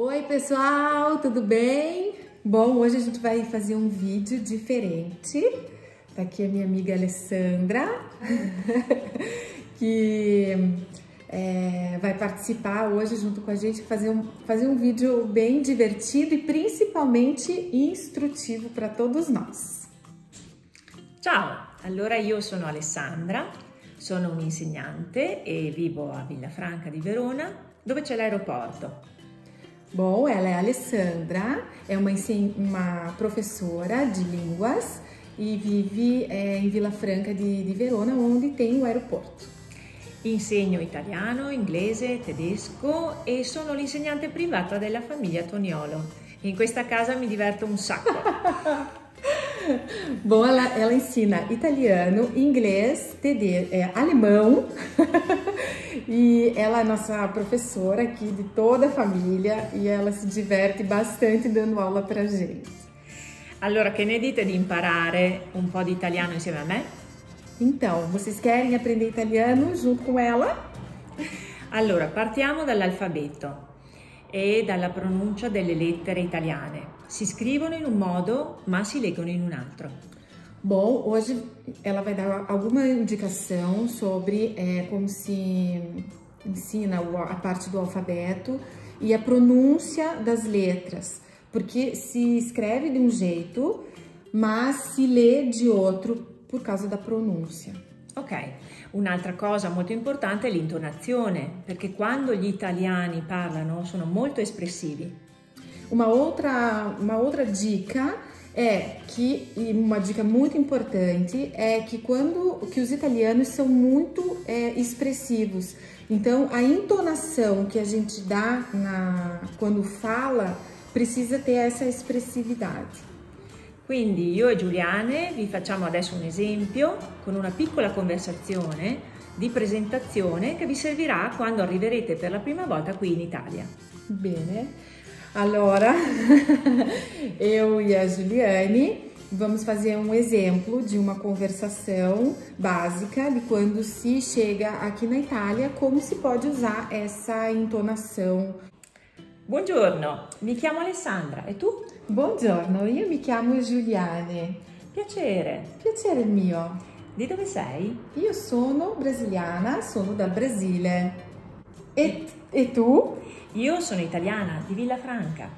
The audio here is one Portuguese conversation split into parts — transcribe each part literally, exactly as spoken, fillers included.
Oi pessoal, tudo bem? Bom, hoje a gente vai fazer um vídeo diferente. Tá aqui a minha amiga Alessandra, que é, vai participar hoje junto com a gente, fazer um, fazer um vídeo bem divertido e principalmente instrutivo para todos nós. Ciao! Allora io sono Alessandra, sono un'insegnante e vivo a Villafranca di Verona, dove c'è l'aeroporto. Bom, ela é a Alessandra, é uma, uma professora de línguas e vive é, em Villafranca di, di Verona, onde tem o aeroporto. Insegno italiano, inglese, tedesco e sono l'insegnante privata della famiglia Toniolo. In questa casa mi diverto un sacco. Bom, ela, ela ensina italiano, inglês, tedesco, é, alemão. E ela é nossa professora aqui de toda a família e ela se diverte bastante dando aula pra gente. Allora, che ne dite di imparare un po' di italiano insieme a me? Então, vocês querem aprender italiano junto com ela? Allora, partiamo dall'alfabeto e dalla pronuncia delle lettere italiane. Si scrivono in un modo, ma si leggono in un altro. Bom, hoje ela vai dar alguma indicação sobre é, como se ensina a parte do alfabeto e a pronúncia das letras, porque se escreve de um jeito, mas se lê de outro por causa da pronúncia. Ok, un'altra cosa molto importante è l'intonazione, perché quando gli italiani parlano sono molto espressivi. Uma outra, uma outra dica é que, e uma dica muito importante, é que quando que os italianos são muito é, expressivos. Então, a entonação que a gente dá na, quando fala precisa ter essa expressividade. Quindi, io e Juliane vi facciamo adesso un esempio con una piccola conversazione di presentazione che vi servirà quando arriverete per la prima volta qui in Italia. Bene. Allora, eu e a Juliane vamos fazer um exemplo de uma conversação básica de quando se chega aqui na Itália, como se pode usar essa entonação. Buongiorno, mi chiamo Alessandra, e tu? Buongiorno, io mi chiamo Juliane. Piacere. Piacere mio. Di dove sei? Io sono brasiliana, sono da Brasile. E, e tu? Io sono italiana, di Villafranca.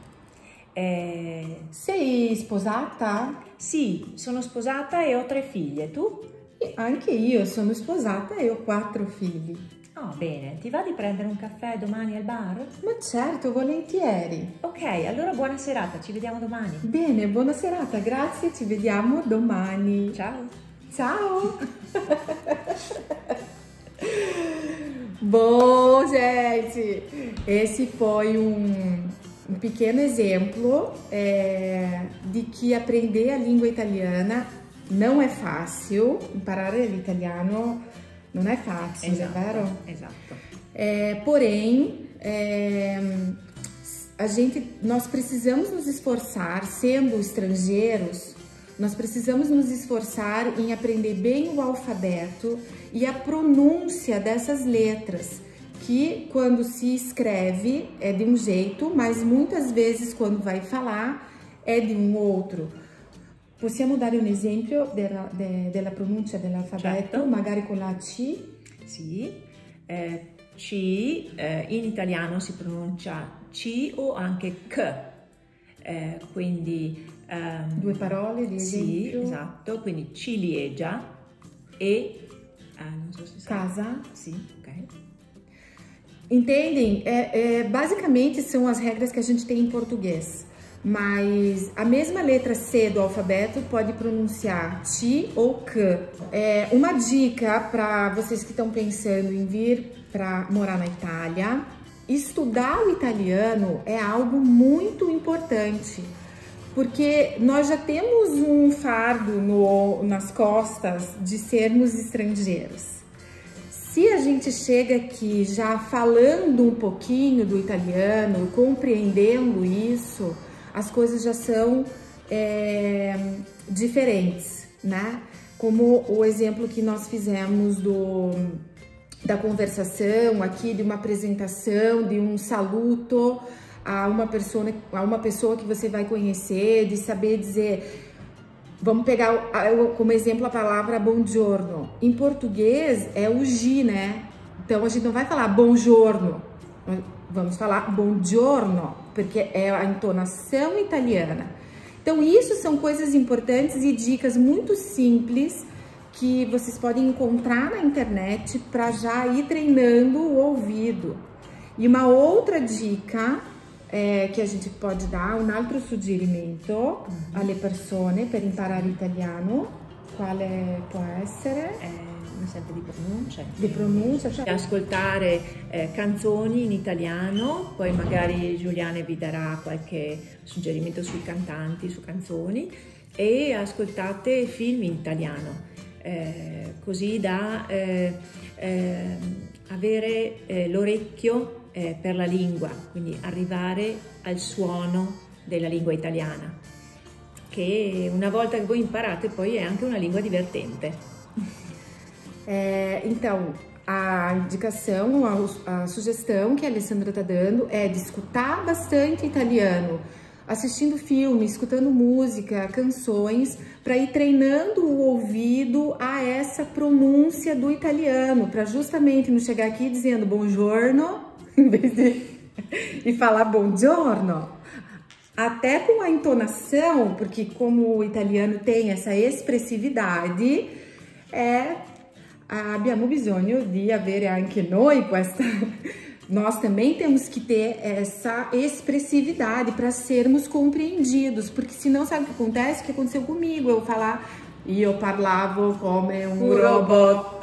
E... Sei sposata? Sì, sono sposata e ho tre figlie. Tu? E anche io sono sposata e ho quattro figli. Oh, bene. Ti va di prendere un caffè domani al bar? Ma certo, volentieri. Ok, allora buona serata, ci vediamo domani. Bene, buona serata, grazie, ci vediamo domani. Ciao. Ciao. Bom, gente, esse foi um, um pequeno exemplo é, de que aprender a língua italiana não é fácil. Imparare l'italiano não é fácil, esatto, é vero? Exato. É, porém, é, a gente, nós precisamos nos esforçar, sendo estrangeiros, nós precisamos nos esforçar em aprender bem o alfabeto e a pronúncia dessas letras, que quando se escreve é de um jeito, mas muitas vezes quando vai falar é de um outro. Possiamo dare un esempio della, de, della pronuncia dell'alfabeto, certo. Magari con la C? Sì, eh, C eh, in italiano si pronuncia C o anche C. Eh, quindi um, due parole di esempio. Sì, esatto, quindi ciliegia e ah, non so se casa. Sim, ok. Entendem? É, é, basicamente são as regras que a gente tem em português, mas a mesma letra C do alfabeto pode pronunciar ti ou C. É, uma dica para vocês que estão pensando em vir para morar na Itália: estudar o italiano é algo muito importante, porque nós já temos um fardo no, nas costas de sermos estrangeiros. Se a gente chega aqui já falando um pouquinho do italiano, compreendendo isso, as coisas já são é, diferentes, né? Como o exemplo que nós fizemos do... da conversação aqui, de uma apresentação, de um saluto, a uma pessoa, a uma pessoa que você vai conhecer, de saber dizer... Vamos pegar como exemplo a palavra buongiorno. Em português é o G, né? Então a gente não vai falar buongiorno. Vamos falar buongiorno, porque é a entonação italiana. Então isso são coisas importantes e dicas muito simples que vocês podem encontrar na internet para já ir treinando o ouvido. E uma outra dica... É, che a gente pode dar un altro suggerimento alle persone per imparare italiano, quale può essere? Eh, sempre di pronuncia. Di pronuncia, cioè ascoltare eh, canzoni in italiano, poi magari Juliane vi darà qualche suggerimento sui cantanti, su canzoni, e ascoltate film in italiano, eh, così da eh, eh, avere eh, l'orecchio Eh, per la lingua, quindi arrivare al suono della lingua italiana, che una volta che voi imparate poi è anche una língua divertente. É, então, a indicação, a, a sugestão que a Alessandra está dando é de escutar bastante italiano, assistindo filme, escutando música, canções, para ir treinando o ouvido a essa pronúncia do italiano, para justamente não chegar aqui dizendo buongiorno, em vez de e falar buongiorno, até com a entonação, porque como o italiano tem essa expressividade, é, abbiamo bisogno di avere anche noi questa, nós também temos que ter essa expressividade para sermos compreendidos, porque senão sabe o que acontece? O que aconteceu comigo, eu falar, io parlavo come un robot.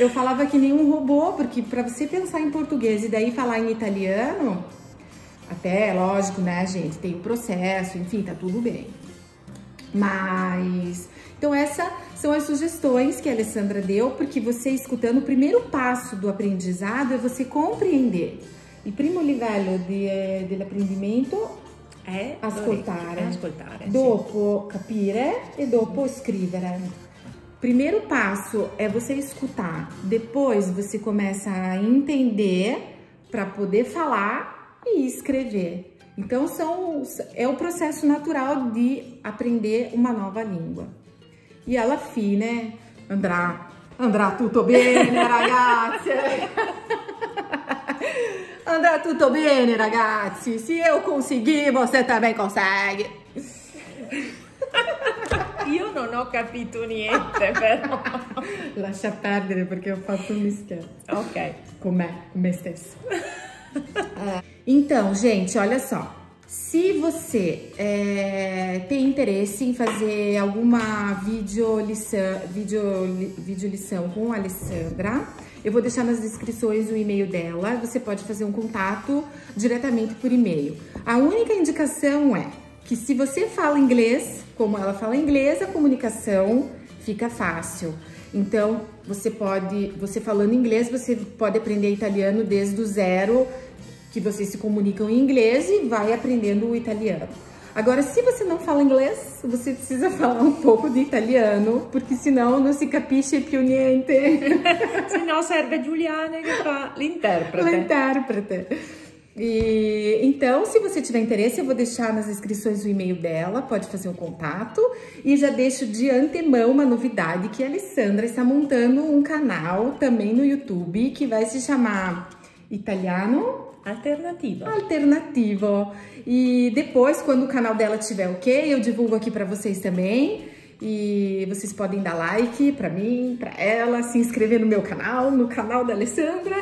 Eu falava que nem um robô, porque para você pensar em português e daí falar em italiano, até, lógico, né, gente, tem um processo, enfim, tá tudo bem. Mas, então essas são as sugestões que a Alessandra deu, porque você escutando, o primeiro passo do aprendizado é você compreender. E primo livello de, dell'apprendimento é ascoltare, é ascoltare, dopo sim. Capire e dopo scrivere. Primeiro passo é você escutar, depois você começa a entender para poder falar e escrever. Então são, é o processo natural de aprender uma nova língua. E alla fine andrà, andrà tutto bene, ragazzi. Andrà tutto bene, ragazzi. Se eu conseguir, você também consegue. Io non ho capito niente, però. Lascia perdere perché ho fatto un mischiato. Ok. Com me stesso. Então, gente, olha só. Se você é, tem interesse em fazer alguma videolição, video, videolição com a Alessandra, eu vou deixar nas descrições o e-mail dela. Você pode fazer um contato diretamente por e-mail. A única indicação é que se você fala inglês, como ela fala inglês, a comunicação fica fácil. Então, você pode, você falando inglês, você pode aprender italiano desde o zero, que vocês se comunicam em inglês e vai aprendendo o italiano. Agora, se você não fala inglês, você precisa falar um pouco de italiano, porque senão não se capisce più niente. Senão serve a Juliane que fa l'interprete. L'interprete. E, então, se você tiver interesse, eu vou deixar nas inscrições o e-mail dela, pode fazer um contato. E já deixo de antemão uma novidade, que a Alessandra está montando um canal também no YouTube, que vai se chamar Italiano Alternativa. Alternativo. E depois, quando o canal dela estiver ok, eu divulgo aqui para vocês também. E vocês podem dar like para mim, para ela, se inscrever no meu canal, no canal da Alessandra.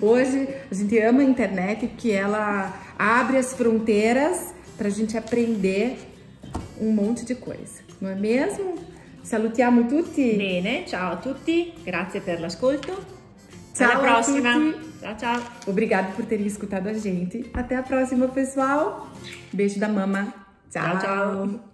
Hoje a gente ama a internet porque ela abre as fronteiras para a gente aprender um monte de coisa, não é mesmo? Salutiamo tutti. Bene, ciao a tutti, grazie per l'ascolto. Ciao, alla prossima. Tutti. Tchau, tchau. Obrigado por terem escutado a gente. Até a próxima, pessoal. Beijo da mama. Tchau, tchau. Tchau.